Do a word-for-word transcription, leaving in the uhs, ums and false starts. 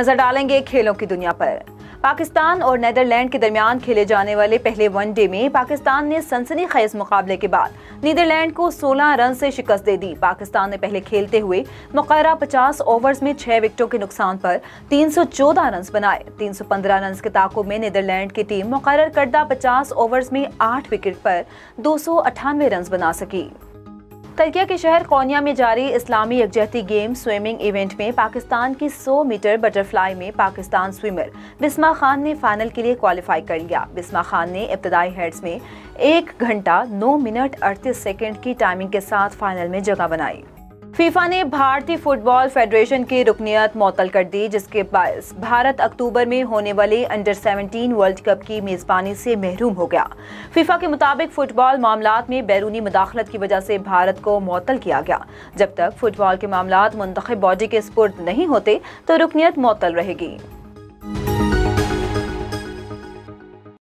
नजर डालेंगे खेलों की दुनिया पर। पाकिस्तान और नीदरलैंड के दरमियान खेले जाने वाले पहले वनडे में पाकिस्तान ने सनसनीखेज मुकाबले के बाद नीदरलैंड को सोलह रन से शिकस्त दे दी। पाकिस्तान ने पहले खेलते हुए मुकर्रर पचास ओवर्स में छह विकेटों के नुकसान पर तीन सौ चौदह रन बनाए। तीन सौ पंद्रह रन के ताकों में नीदरलैंड की टीम मुकर्रर करदा पचास ओवर्स में आठ विकेट पर दो सौ अट्ठानवे रन बना सकी। तर्किया के शहर कोन्या में जारी इस्लामी यकजहती गेम स्विमिंग इवेंट में पाकिस्तान की सौ मीटर बटरफ्लाई में पाकिस्तान स्विमर बिस्मा खान ने फाइनल के लिए क्वालिफाई कर लिया। बिस्मा खान ने इब्तदाई हेड्स में एक घंटा नौ मिनट अड़तीस सेकंड की टाइमिंग के साथ फाइनल में जगह बनाई। फीफा ने भारतीय फुटबॉल फेडरेशन की रुकनियत मौतल कर दी, जिसके बायस भारत अक्टूबर में होने वाले अंडर सत्रह वर्ल्ड कप की मेजबानी से महरूम हो गया। फीफा के मुताबिक फुटबॉल मामलात में बैरूनी मुदाखलत की वजह से भारत को मौतल किया गया। जब तक फुटबॉल के मामलात मुंतखब बॉडी के स्पुर्द नहीं होते तो रुकनियत मौतल रहेगी।